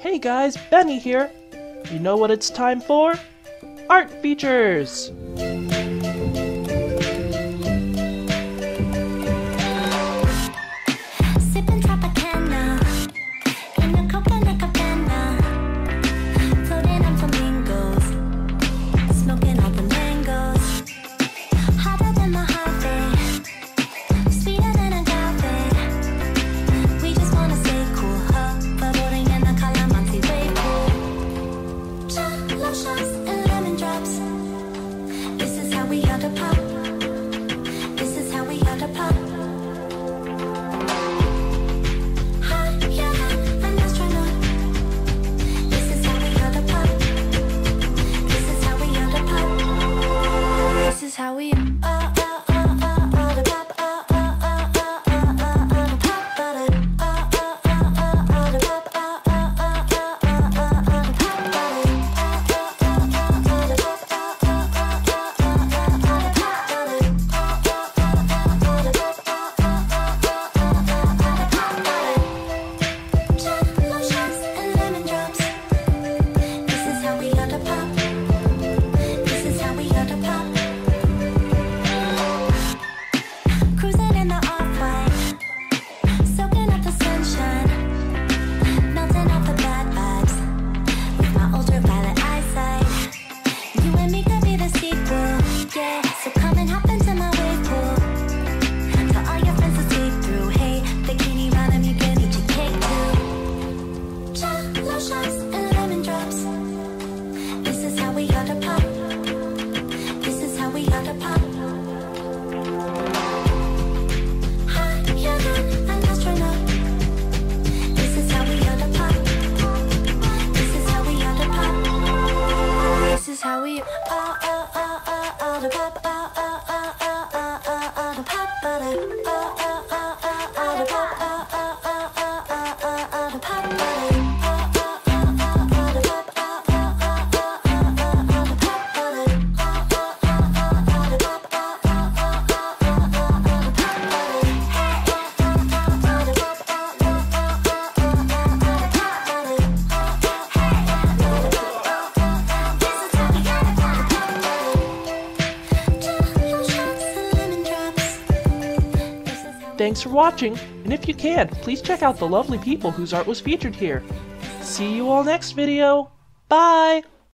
Hey guys, Benny here! You know what it's time for? Art features! Thanks for watching, and if you can, please check out the lovely people whose art was featured here. See you all next video. Bye!